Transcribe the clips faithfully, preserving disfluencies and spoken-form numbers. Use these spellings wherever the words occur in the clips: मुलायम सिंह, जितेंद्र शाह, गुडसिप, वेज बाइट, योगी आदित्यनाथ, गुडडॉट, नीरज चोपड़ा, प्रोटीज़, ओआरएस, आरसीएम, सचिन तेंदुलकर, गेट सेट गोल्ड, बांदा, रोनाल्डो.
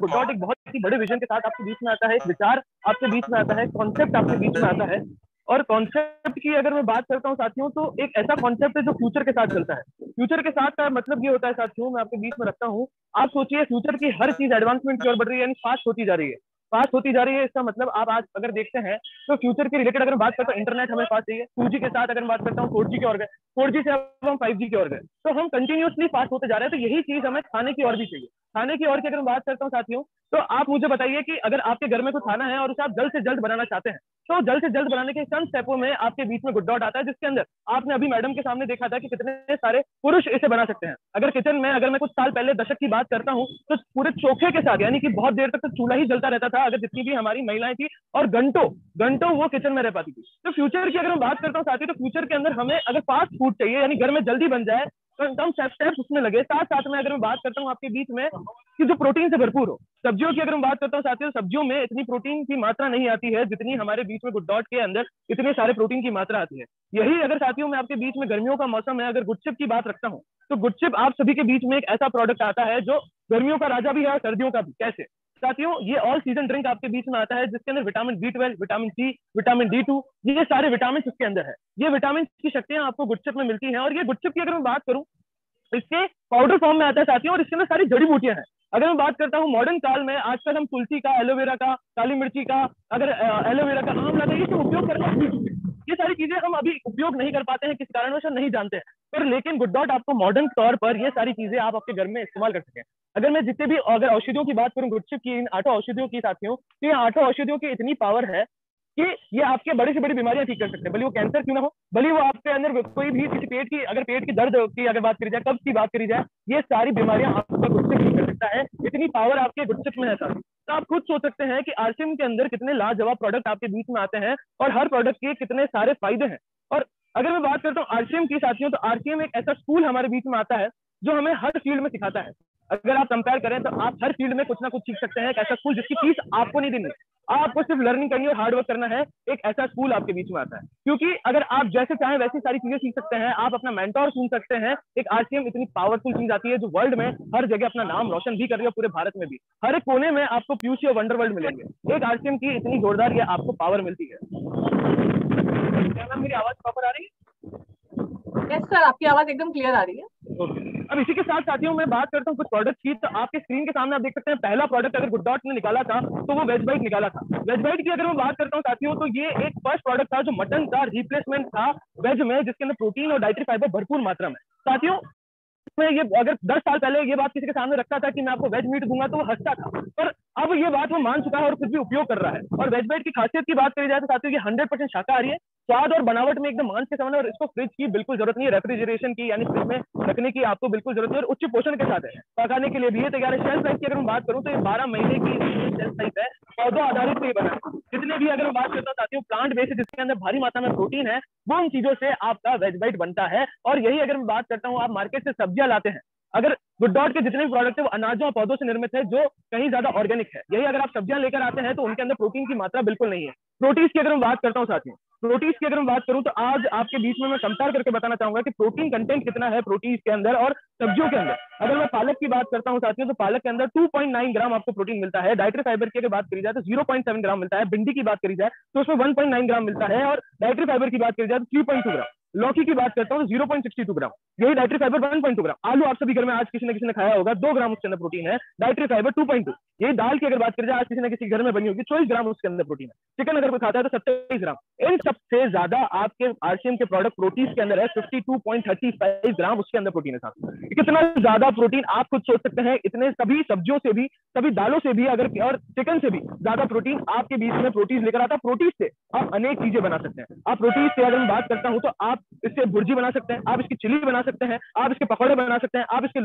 गुडडॉट एक बहुत ही बड़े विजन के साथ आपके बीच में आता है, एक विचार आपके बीच में आता है, कॉन्सेप्ट आपके बीच में आता है। और कॉन्सेप्ट की अगर मैं बात करता हूँ साथियों, तो एक ऐसा कॉन्सेप्ट है जो फ्यूचर के साथ चलता है। फ्यूचर के साथ का मतलब ये होता है साथियों, मैं आपके बीच में रखता हूँ, आप सोचिए फ्यूचर की हर चीज एडवांसमेंट की ओर बढ़ रही है, यानी फास्ट होती जा रही है, फास्ट होती जा रही है। इसका मतलब आप आज अगर देखते हैं तो फ्यूचर के रिलेटेड अगर बात करता हूँ, इंटरनेट हमें फास्ट चाहिए, टू जी के साथ अगर बात करता हूँ फोर जी की ओर गए, फोर जी से अब हम फाइव जी की ओर गए, तो हम कंटिन्यूसली फास्ट होते जा रहे हैं। तो यही चीज हमें खाने की ओर भी चाहिए। खाने की ओर की अगर मैं बात करता हूँ साथियों, तो आप मुझे बताइए कि अगर आपके घर में कुछ खाना है और उसे आप जल्द से जल्द बनाना चाहते हैं, तो जल्द से जल्द बनाने के चंद स्टेपों में आपके बीच में गुडडॉट आता है, जिसके अंदर आपने अभी मैडम के सामने देखा था कि कितने सारे पुरुष इसे बना सकते हैं। अगर किचन में अगर मैं कुछ साल पहले दशक की बात करता हूँ, तो पूरे चोखे के साथ, यानी कि बहुत देर तक चूल्हा ही जलता रहता था अगर जितनी भी हमारी महिलाएं थी, और घंटों घंटों वो किचन में रह पाती थी। तो फ्यूचर की अगर मैं बात करता हूँ साथी, तो फ्यूचर के अंदर हमें अगर फास्ट फूड चाहिए, यानी घर में जल्दी बन जाए, कम स्टेप्स उसमें लगे। साथ साथ में अगर मैं बात करता हूँ आपके बीच में कि जो प्रोटीन से भरपूर हो, सब्जियों की अगर मैं बात करता हूँ साथियों, सब्जियों में इतनी प्रोटीन की मात्रा नहीं आती है जितनी हमारे बीच में गुडडॉट के अंदर इतने सारे प्रोटीन की मात्रा आती है। यही अगर साथियों में आपके बीच में गर्मियों का मौसम है, अगर गुडसिप की बात रखता हूँ, तो गुडसिप आप सभी के बीच में एक ऐसा प्रोडक्ट आता है जो गर्मियों का राजा भी है और सर्दियों का भी। कैसे साथियों? ये ऑल सीजन ड्रिंक आपके बीच में आता है, जिसके अंदर vitamin B twelve, vitamin C, vitamin D two, ये सारे विटामिन इसके अंदर है। ये विटामिन की शक्तियां आपको गुडसिप में मिलती हैं। और ये गुडसिप की अगर मैं बात करूं, इसके पाउडर फॉर्म में आता है साथियों, और इसके अंदर सारी जड़ी बूटियां हैं। अगर मैं बात करता हूँ मॉडर्न काल में, आजकल हम तुलसी का, एलोवेरा का, काली मिर्ची का, अगर एलोवेरा का, आंवला का, ये सब उपयोग करना सीख चुके हैं। ये सारी चीजें हम अभी उपयोग नहीं कर पाते हैं, किस कारणवश नहीं जानते हैं, पर लेकिन गुडडॉट आपको मॉडर्न तौर पर ये सारी चीजें आप आपके घर में इस्तेमाल कर सकें। अगर मैं जितने भी अगर औषधियों की बात करूं, गुडसिप की इन आठों औषधियों की साथियों, तो ये आठों औषधियों की इतनी पावर है कि ये आपके बड़ी से बड़ी बीमारियां ठीक कर सकते हैं, भले वो कैंसर क्यों ना हो, भले वो आपके अंदर कोई भी किसी पेट की अगर पेट की दर्द की अगर बात करी जाए, कब्ज की बात करी जाए, ये सारी बीमारियां आपका गुडसिप ठीक कर सकता है। इतनी पावर आपके गुडसिप में है साथियों। तो आप खुद सोच सकते हैं कि आरसीएम के अंदर कितने लाजवाब प्रोडक्ट आपके बीच में आते हैं और हर प्रोडक्ट के कितने सारे फायदे हैं। और अगर मैं बात करता हूँ आरसीएम की साथियों, तो आरसीएम एक ऐसा स्कूल हमारे बीच में आता है जो हमें हर फील्ड में सिखाता है। अगर आप कंपेयर करें तो आप हर फील्ड में कुछ ना कुछ सीख सकते हैं। एक ऐसा स्कूल जिसकी फीस आपको नहीं देनी, आपको सिर्फ लर्निंग करनी और हार्डवर्क करना है, एक ऐसा स्कूल आपके बीच में आता है। क्योंकि अगर आप जैसे चाहें वैसी सारी चीजें सीख सकते हैं, आप अपना मेंटोर चुन सकते हैं। एक आरसीएम इतनी पावरफुल चीज आती है जो वर्ल्ड में हर जगह अपना नाम रोशन भी कर रही है, पूरे भारत में भी हर एक कोने में आपको पीयूसी और वंडर वर्ल्ड मिलेंगे। एक आरसीएम की इतनी जोरदार ये आपको पावर मिलती है। क्या मैम मेरी आवाज प्रॉपर आ रही है? यस सर, आपकी आवाज एकदम क्लियर आ रही है। Okay. अब इसी के साथ साथियों मैं बात करता हूँ कुछ प्रोडक्ट की, तो आपके स्क्रीन के सामने आप देख सकते हैं पहला प्रोडक्ट अगर गुडडॉट ने निकाला था तो वो वेज बाइट निकाला था। वेज बाइट की अगर मैं बात करता हूँ साथियों, तो ये एक फर्स्ट प्रोडक्ट था जो मटन का रिप्लेसमेंट था वेज में, जिसके अंदर प्रोटीन और डाइटरी फाइबर भरपूर मात्रा में। साथियों मैं ये अगर दस साल पहले ये बात किसी के सामने रखता था कि मैं आपको वेज मीट दूंगा तो वो हंसता था, पर अब ये बात वो मान चुका है और खुद भी उपयोग कर रहा है। और वेज बाइट की खासियत की बात करी जाए तो साथियों ये हंड्रेड परसेंट शाकाहारी है, स्वाद और बनावट में एकदम मांस के समान, और इसको फ्रिज की बिल्कुल जरूरत नहीं है, रेफ्रिजरेशन की यानी फ्रिज में रखने की आपको बिल्कुल जरूरत नहीं है। और उच्च पोषण के साथ है, पकाने के लिए भी ये तैयार है। शेल्फ लाइफ की अगर मैं बात करूँ तो ये बारह महीने की शेल्फ लाइफ है। पौधा आधारित पे बना जितने भी अगर मैं बात करता हूँ साथियों प्लांट बेस्ड, जिसके अंदर भारी मात्रा में प्रोटीन है, वो उन चीजों से आपका वेज बाइट बनता है। और यही अगर मैं बात करता हूँ, आप मार्केट से सब्जियां लाते हैं, अगर गुडडॉट के जितने भी प्रोडक्ट है वो अनाजों और पौधों से निर्मित है जो कहीं ज्यादा ऑर्गेनिक है। यही अगर आप सब्जियां लेकर आते हैं तो उनके अंदर प्रोटीन की मात्रा बिल्कुल नहीं है। प्रोटीज़ की अगर मैं बात करता हूँ साथियों, प्रोटीज़ की अगर मैं बात करूँ तो आज आपके बीच में मैं कंपेयर करके बताना चाहूंगा कि प्रोटीन कंटेंट कितना है प्रोटीज़ के अंदर और सब्जियों के अंदर। अगर मैं पालक की बात करता हूँ साथियों, तो पालक के अंदर टू पॉइंट नाइन ग्राम आपको प्रोटीन मिलता है। डाइटरी फाइबर की अगर बात करी जाए तो जीरो पॉइंट सेवन ग्राम मिलता है। भिंडी की बात करी जाए तो उसमें वन पॉइंट नाइन ग्राम मिलता है। और डाइटरी फाइबर की बात करी जाए तो थ्री पॉइंट टू ग्राम। लौकी की बात करता हूँ तो zero point six two gram, यही dietary fibre one point two gram. आलू आप सभी घर में आज किसी ने किसी ने खाया होगा, दो ग्राम उसके अंदर प्रोटीन है, dietary fibre two point two. यही दाल की अगर बात करी जाए आज किसी ने किसी घर में बनी होगी, चौबीस ग्राम उसके अंदर प्रोटीन है। चिकन अगर कोई खाता है तो सत्ताईस ग्राम। इन सबसे ज्यादा आपके आरसीएम के प्रोडक्ट प्रोटीज़ के अंदर है, fifty two point thirty five gram उसके अंदर प्रोटीन है साथ। कितना ज्यादा प्रोटीन आप खुद सोच सकते हैं, इतने सभी सब्जियों से भी, सभी दालों से भी अगर और चिकन से भी ज्यादा प्रोटीन आपके बीच में प्रोटीज़ लेकर आता है। प्रोटीज़ से आप अनेक चीजें बना सकते हैं। आप प्रोटीज़ से अगर मैं बात करता हूँ तो आप इससे भुर्जी बना सकते हैं, आप इसकी चिली बना सकते हैं, आप इसके पकौड़े बना सकते हैं, आप इसके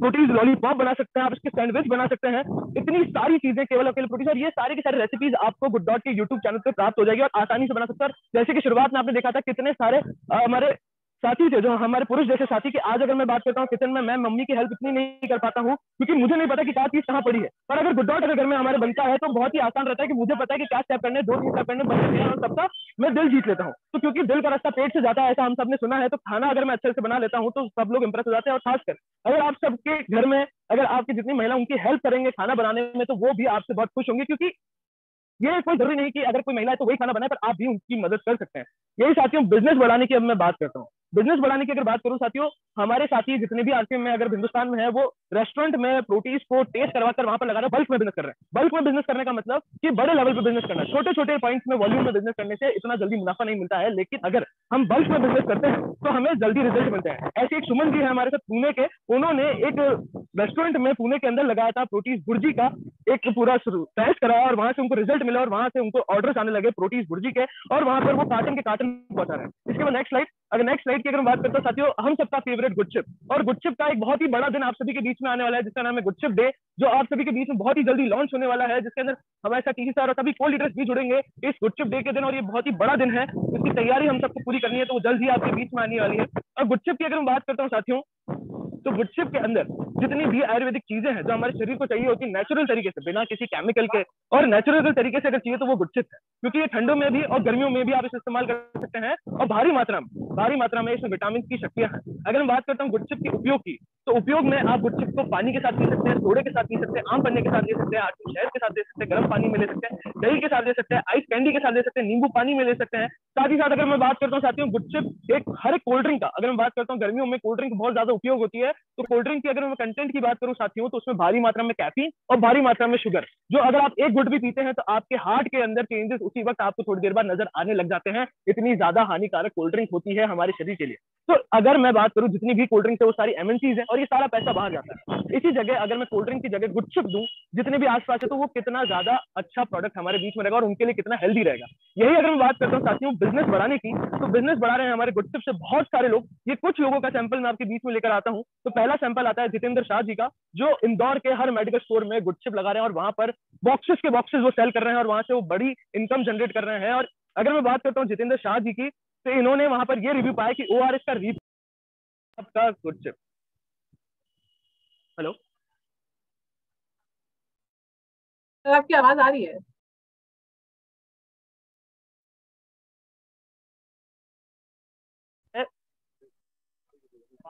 प्रोटीज़ लॉलीपॉप बना सकते हैं, आप इसके सैंडविच बना सकते हैं। इतनी सारी चीजें केवल अकेले प्रोटीज़। और ये सारी की सारी रेसिपीज आपको गुडडॉट के यूट्यूब चैनल पर प्राप्त हो जाएगी और आसानी से बना सकते हैं। जैसे कि शुरुआत में आपने देखा था कितने सारे हमारे साथी थे जो हमारे पुरुष जैसे साथी के, आज अगर मैं बात करता हूँ किचन में मैं मम्मी की हेल्प इतनी नहीं कर पाता हूँ क्योंकि मुझे नहीं पता कि क्या चीज कहाँ पड़ी है। पर अगर गुडडॉट अगर घर में हमारे बनता है तो बहुत ही आसान रहता है कि मुझे पता है कि क्या स्टेप करने, दो तीन स्टेप करने बनते हैं और सबका मैं दिल जीत लेता हूँ। तो क्योंकि दिल का रास्ता पेट से जाता है ऐसा हम सबने सुना है, तो खाना अगर मैं अच्छे से बना लेता हूँ तो सब लोग इंप्रेस हो जाते हैं। और खासकर अगर आप सबके घर में अगर आपकी जितनी महिला उनकी हेल्प करेंगे खाना बनाने में तो वो भी आपसे बहुत खुश होंगे, क्योंकि ये कोई जरूरी नहीं कि अगर कोई महिला है तो वही खाना बनाए, पर आप भी उनकी मदद कर सकते हैं। यही साथियों बिजनेस बढ़ाने की अब मैं बात करता हूँ। बिजनेस बढ़ाने की अगर बात करूँ साथियों, हमारे साथी जितने भी आरसीएम में अगर हिंदुस्तान में है वो रेस्टोरेंट में प्रोटीज़ को टेस्ट करवा कर वहाँ पर लगा रहे हैं, बल्क में बिजनेस कर रहे हैं। बल्क में बिजनेस करने का मतलब कि बड़े लेवल पर बिजनेस करना, छोटे छोटे पॉइंट्स में वॉल्यूम में बिजनेस करने से इतना जल्दी मुनाफा नहीं मिलता है, लेकिन अगर हम बल्क में बिजनेस करते हैं तो हमें जल्दी रिजल्ट मिलते हैं। ऐसे एक सुमन जी है हमारे साथ पुणे के, उन्होंने एक रेस्टोरेंट में पुणे के अंदर लगाया था प्रोटीज़ भुर्जी का एक पूरा टेस्ट कराया और वहाँ से उनको रिजल्ट मिला और वहाँ से उनको ऑर्डर्स आने लगे प्रोटीज़ भुर्जी के, और वहाँ पर वो कार्टन के कार्टन पहुंचा रहे हैं। इसके बाद नेक्स्ट स्लाइड, अगर नेक्स्ट स्लाइड की अगर बात करते हैं साथियों, हम सबका फेवरेट गुडसिप, और गुडसिप का एक बहुत ही बड़ा दिन आप सभी के बीच में आने वाला है जिसका नाम है गुडसिप डे, जो आप सभी के बीच में बहुत ही जल्दी लॉन्च होने वाला है, जिसके अंदर हमारे साथ टीचर और सभी को लीडर्स भी जुड़ेंगे इस गुडसिप डे के दिन, और ये बहुत ही बड़ा दिन है, इसकी तैयारी हम सबको पूरी करनी है, तो वो जल्द ही आपके बीच में आने वाली है। और गुडसिप की अगर मैं बात करता हूँ साथियों, तो गुडसिप के अंदर जितनी भी आयुर्वेदिक चीजें हैं जो हमारे शरीर को चाहिए होती है नेचुरल तरीके से, बिना किसी केमिकल के और नेचुरल तरीके से अगर चाहिए तो वो गुडसिप है, क्योंकि ये ठंडों में भी और गर्मियों में भी आप इसे इस्तेमाल कर सकते हैं, और भारी मात्रा में भारी मात्रा में इसमें विटामिन की शक्तियां हैं। अगर मैं बात करता हूँ गुडसिप के उपयोग की, तो उपयोग में आप गुडसिप को पानी के साथ पी सकते हैं, सोडे के साथ पी सकते हैं, आम पन्ने के साथ ले सकते हैं, आटू शहद के साथ ले सकते हैं, गर्म पानी में ले सकते हैं, दही के साथ ले सकते हैं, आइस कैंडी के साथ ले सकते हैं, नींबू पानी में ले सकते हैं। साथ ही साथ अगर मैं बात करता हूँ साथियों, गुडसिप एक हर एक कोल्ड ड्रिंक का, अगर मैं बात करता हूँ गर्मियों में कोल्ड ड्रिंक बहुत ज्यादा उपयोग होती है, तो कोल्ड ड्रिंक की अगर मैं कंटेंट की बात करूं साथियों, तो उसमें भारी मात्रा में कैफीन और भारी मात्रा में शुगर, जो अगर आप एक घुट भी पीते हैं तो आपके हार्ट के अंदर चेंजेस उसी वक्त आपको थोड़ी देर बाद नजर आने लग जाते हैं, इतनी ज्यादा हानिकारक कोल्ड ड्रिंक होती है हमारे शरीर के लिए। तो अगर मैं बात करूं जितनी भी कोल्ड ड्रिंक है वो सारी एमएनसीज है, और ये सारा पैसा बाहर जाता है। इसी जगह अगर मैं कोल्ड ड्रिंक की जगह गुपचुप दूं जितने भी आसपास है, तो वो कितना ज्यादा अच्छा प्रोडक्ट हमारे बीच में रहेगा और उनके लिए कितना हेल्दी रहेगा। यही अगर मैं बात करता हूँ साथियों बिजनेस बढ़ाने की, तो बिजनेस बढ़ा रहे हैं हमारे गुपचुप से बहुत सारे लोग। ये कुछ लोगों का सैंपल मैं आपके बीच में लेकर आता हूँ। तो पहला सैंपल आता है जितेंद्र शाह जी का, जो इंदौर के हर मेडिकल स्टोर में गुडसिप लगा रहे हैं और वहां पर बॉक्सेस के बॉक्सेस वो सेल कर रहे हैं और वहां से वो बड़ी इनकम जनरेट कर रहे हैं। और अगर मैं बात करता हूँ जितेंद्र शाह जी की, तो इन्होंने वहां पर ये रिव्यू पाया कि ओआरएस का रिव्यू का गुडसिप, हेलो आपकी आवाज आ रही है?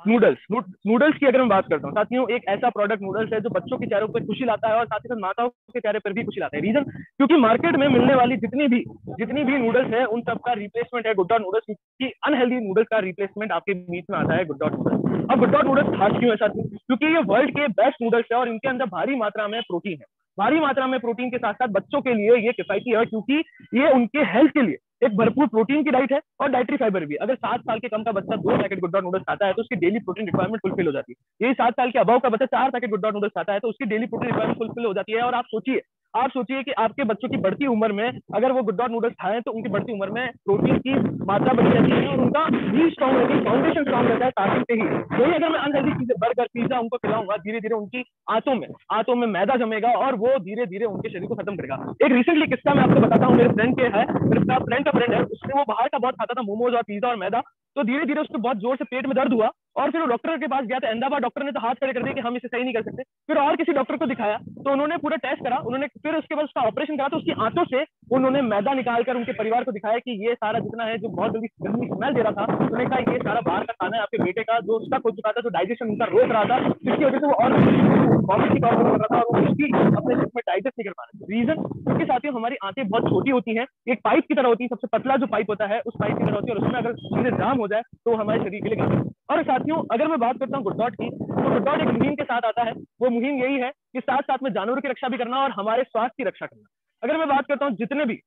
नूडल्स नूडल्स की अगर मैं बात करता हूँ साथियों, एक ऐसा प्रोडक्ट नूडल्स है जो बच्चों के चेहरे पर खुशी लाता है और साथ ही साथ माताओं के चेहरे पर भी खुशी लाता है। रीजन क्योंकि मार्केट में मिलने वाली जितनी भी जितनी भी नूडल्स है उन सब का रिप्लेसमेंट है गुडडॉट नूडल्स, की अनहेल्दी नूडल्स का रिप्लेसमेंट आपके बीच में आता है गुडडॉट नूडल्स। अब गुडडॉट नूडल्स खास क्यों है साथियों? क्योंकि ये वर्ल्ड के बेस्ट नूडल्स है और इनके अंदर भारी मात्रा में प्रोटीन है। भारी मात्रा में प्रोटीन के साथ साथ बच्चों के लिए ये किफायती है, क्योंकि ये उनके हेल्थ के लिए एक भरपूर प्रोटीन की डाइट है और डाइटरी फाइबर भी। अगर सात साल के कम का बच्चा दो पैकेट गुडडॉट नूडल्स खाता है तो उसकी डेली प्रोटीन रिक्वायरमेंट फुलफिल हो जाती है। यही सात साल के अबव का बच्चा चार पैकेट गुडडॉट नूडल्स खाता है तो उसकी डेली प्रोटीन रिक्वायरमेंट फुलफिल हो जाती है। और आप सोचिए आप सोचिए कि आपके बच्चों की बढ़ती उम्र में अगर वो गुडडॉट नूडल्स खाएं तो उनकी बढ़ती उम्र में प्रोटीन की मात्रा बढ़ जाती है और उनका भी स्ट्रॉन्ग होती है, फाउंडेशन स्ट्रॉन्ग रहता है स्टार्टिंग से ही। वही अगर मैं अनहेल्दी चीजें बर्गर पिज्जा उनको खिलाऊंगा, धीरे धीरे उनकी आंतों में आंतों में मैदा जमेगा और वो धीरे धीरे उनके शरीर को खत्म करेगा। एक रिसेंटली किस्सा मैं आपको बताता हूँ, मेरे फ्रेंड के है, मेरा फ्रेंड का फ्रेंड है, उसने वो बाहर का बहुत खाता था, मोमोज और पिज्जा और मैदा, तो धीरे धीरे उसको बहुत जोर से पेट में दर्द हुआ और फिर वो डॉक्टर के पास गया था अहमदाबाद। डॉक्टर ने तो हाथ खड़े कर दिए कि हम इसे सही नहीं कर सकते। फिर और किसी डॉक्टर को दिखाया तो उन्होंने पूरा टेस्ट करा, उन्होंने फिर उसके बाद उसका ऑपरेशन करा, तो उसकी आंतों से उन्होंने मैदा निकालकर उनके परिवार को दिखाया कि ये सारा जितना है जो बहुत जल्दी गंदी स्मेल दे रहा था, उन्होंने कहा ये सारा बाहर का खाना है आपके बेटे का, जो उसका हो चुका था, जो डाइजेशन उनका रोक रहा था, जिसकी वजह से वो और वॉमिट की प्रॉब्लम हो रहा था और उसकी अपने शरीर में डाइजेस्ट नहीं कर पा रहे। रीजन क्योंकि साथियों हमारी आंतें बहुत छोटी होती हैं, एक पाइप की तरह होती है, सबसे पतला जो पाइप होता है उस पाइप की तरह होती है, और उसमें अगर चीजें जाम हो जाए तो हमारे शरीर के लिए गलत। और साथियों अगर मैं बात करता हूँ गुडडॉट की, तो गुडडॉट एक मुहिम के साथ आता है। वो मुहिम यही है कि साथ साथ में जानवरों की रक्षा भी करना और हमारे स्वास्थ्य की रक्षा करना। अगर मैं बात करता हूँ जितने भी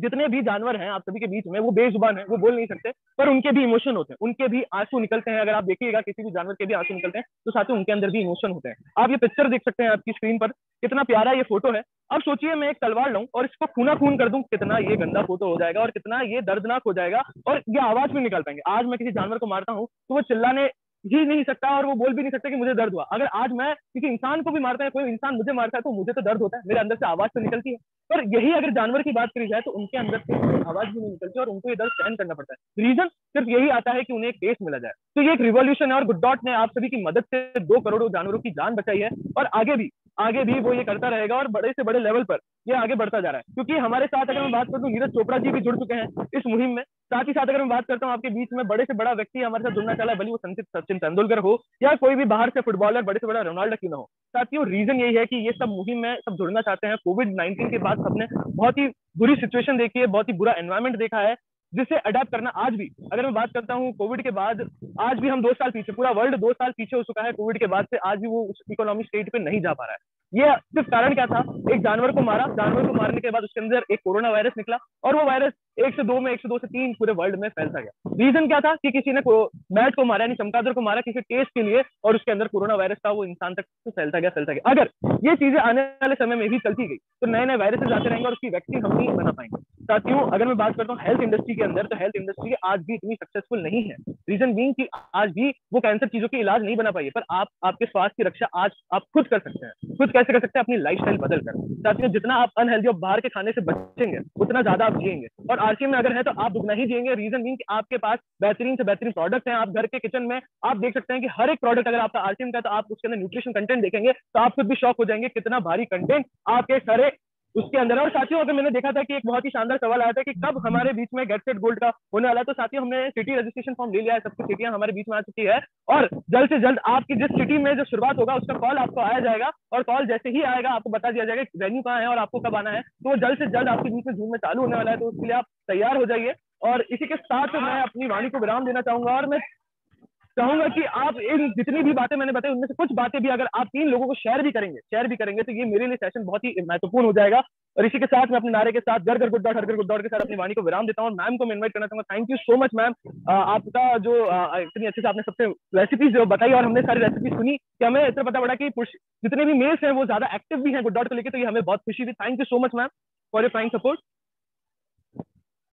जितने भी जानवर हैं आप सभी के बीच में, वो बेजुबान है, वो बोल नहीं सकते, पर उनके भी इमोशन होते हैं, उनके भी आंसू निकलते हैं। अगर आप देखिएगा किसी भी जानवर के भी आंसू निकलते हैं तो साथियों उनके अंदर भी इमोशन होते हैं। आप ये पिक्चर देख सकते हैं आपकी स्क्रीन पर, कितना प्यारा ये फोटो है। अब सोचिए मैं एक तलवार लूं और इसको खूना खून कर दूं, कितना ये गंदा फोटो हो जाएगा और कितना ये दर्दनाक हो जाएगा और ये आवाज भी निकाल पाएंगे। आज मैं किसी जानवर को मारता हूं तो वो चिल्लाने ही नहीं सकता और वो बोल भी नहीं सकता कि मुझे दर्द हुआ। अगर आज मैं किसी इंसान को भी मारता है, कोई इंसान मुझे मारता है, तो मुझे तो दर्द होता है, मेरे अंदर से आवाज तो निकलती है। पर यही अगर जानवर की बात करी जाए तो उनके अंदर से आवाज भी नहीं निकलती और उनको ये दर्द सहन करना पड़ता है। रीजन सिर्फ यही आता है कि उन्हें एक टेस्ट मिला जाए। तो ये एक रिवॉल्यूशन है और गुडडॉट ने आप सभी की मदद से दो करोड़ जानवरों की जान बचाई है और आगे भी आगे भी वो ये करता रहेगा और बड़े से बड़े लेवल पर ये आगे बढ़ता जा रहा है। क्योंकि हमारे साथ अगर मैं बात करूँ नीरज चोपड़ा जी भी जुड़ चुके हैं इस मुहिम में। साथ ही साथ अगर मैं बात करता हूँ आपके बीच में बड़े से बड़ा व्यक्ति हमारे साथ जुड़ना चाह है, भले वो सचिन तेंदुलकर हो या कोई भी बाहर से फुटबॉलर बड़े से बड़ा रोनाल्डो क्यों ना हो। साथियों रीजन यही है कि ये सब मुहिम में सब जुड़ना चाहते हैं। कोविड नाइन्टीन के बाद सबने बहुत ही बुरी सिचुएशन देखी है, बहुत ही बुरा एनवायरमेंट देखा है, जिससे अडेप्ट करना आज भी अगर मैं बात करता हूँ कोविड के बाद आज भी हम दो साल पीछे, पूरा वर्ल्ड दो साल पीछे हो चुका है कोविड के बाद से, आज भी वो उस इकोनॉमिक स्टेट पे नहीं जा पा रहा है। ये सिर्फ कारण क्या था, एक जानवर को मारा, जानवर को मारने के बाद उसके अंदर एक कोरोना वायरस निकला और वो वायरस एक से दो में एक से दो से तीन पूरे वर्ल्ड में फैलता गया। रीजन क्या था कि किसी ने बैट को मारा, यानी चमगादड़ को मारा किसी टेस्ट के लिए और उसके अंदर कोरोना वायरस था, वो इंसान तक फैलता गया फैलता गया। अगर ये चीजें आने वाले समय में भी चलती गई तो नए नए वायरसेस आते रहेंगे और उसकी वैक्सीन हम नहीं बना पाएंगे। साथियों अगर मैं बात करता हूँ हेल्थ इंडस्ट्री के अंदर, तो हेल्थ इंडस्ट्री आज भी इतनी सक्सेसफुल नहीं है। रीजन बीइंग कि आज भी वो कैंसर चीजों के इलाज नहीं बना पाई है, पर आप आपके स्वास्थ्य की रक्षा आज आप खुद कर सकते हैं। खुद कैसे कर सकते हैं, अपनी लाइफस्टाइल बदल कर। साथियों जितना आप अनहेल्दी और बाहर के खाने से बचेंगे उतना ज्यादा आप जिएंगे, और आरसीएम में अगर है तो आप दुगना ही जिएंगे। रीजन बीइंग कि आपके पास बेहतरीन से बेहतरीन प्रोडक्ट हैं। आप घर के किचन में आप देख सकते हैं कि हर एक प्रोडक्ट अगर आपका आरसीएम का है तो आप उसके अंदर न्यूट्रिशन कंटेंट देखेंगे तो आप खुद भी शॉक हो जाएंगे कितना भारी कंटेंट आपके सारे उसके अंदर। और साथियों अगर मैंने देखा था कि एक बहुत ही शानदार सवाल आया था कि कब हमारे बीच में गेट सेट गोल्ड का होने वाला है, तो साथियों हमने सिटी रजिस्ट्रेशन फॉर्म ले लिया है, सबकी सिटियां हमारे बीच में आ चुकी है और जल्द से जल्द आपकी जिस सिटी में जो शुरुआत होगा उसका कॉल आपको आया जाएगा और कॉल जैसे ही आएगा आपको बता दिया जाएगा वेन्यू कहाँ है और आपको कब आना है। तो जल्द से जल्द आपके बीच में जून में चालू होने वाला है, तो उसके लिए आप तैयार हो जाइए। और इसी के साथ मैं अपनी वाणी को विराम देना चाहूंगा और मैं चाहूंगा कि आप इन जितनी भी बातें मैंने बताई उनमें से कुछ बातें भी अगर आप तीन लोगों को शेयर भी करेंगे शेयर भी करेंगे तो ये मेरे लिए सेशन बहुत ही महत्वपूर्ण हो जाएगा। और इसी के साथ मैं अपने नारे के साथ घर घर गुडडॉट हर घर गुडडॉट के साथ अपनी वाणी को विराम देता हूँ। मैम को मैं इन्वाइट करना चाहूंगा, thank you so much ma'am, आपका जो इतनी अच्छे से आपने सबसे रेसिपीज जो बताई और हमने सारी रेसिपी सुनी कि हमें इतना पता पड़ा कि जितने भी मेल्स हैं वो ज्यादा एक्टिव भी हैं गुडडॉट को लेकर, तो ये हमें बहुत खुशी हुई। Thank you so much ma'am for your frying support.